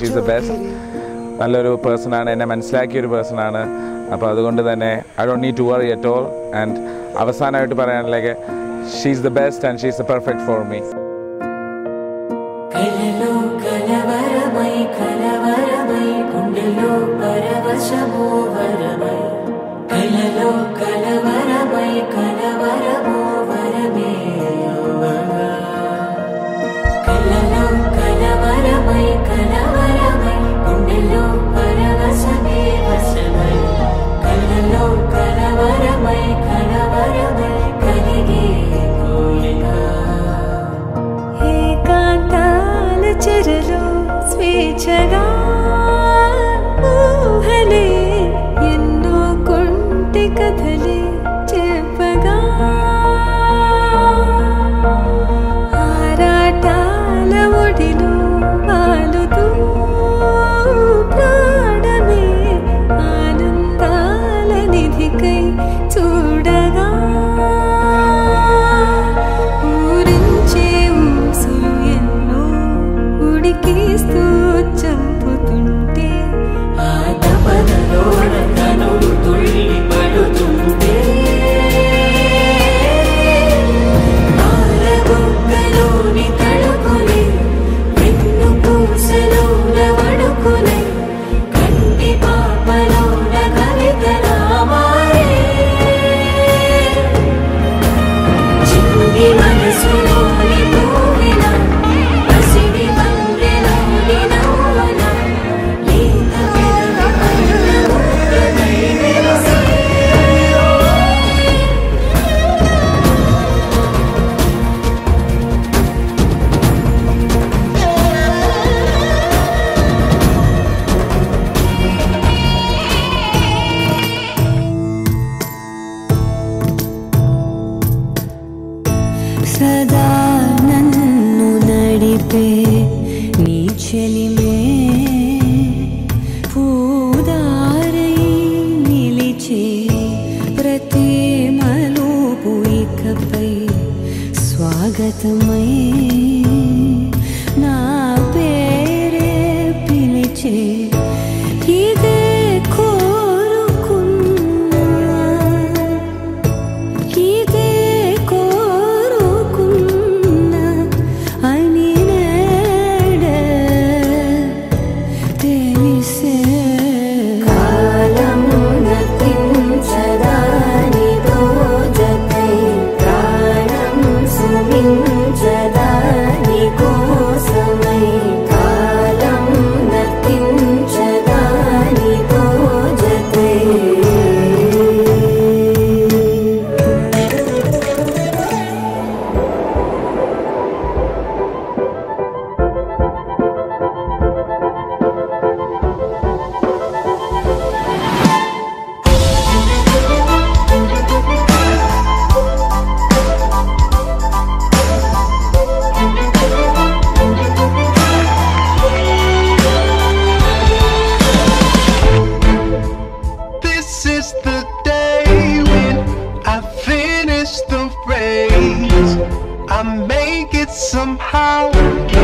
She's the best. Nalluru person aanu, enne manasilakiya oru person aanu. Appo adukondu thanne I don't need to worry at all and avasanayittu parayanalege she's the best and she's the perfect for me. Kalalo kalavaramai kundalo paravasamo varamai kalalo kalavaramo varame kalalo kalavaramai kundalo paravasame vasamai kalalo kalavaramai kalige kolika ekantala chiralo sweechaga mohale enno konte kathale chepaga aratala odilo I make it somehow.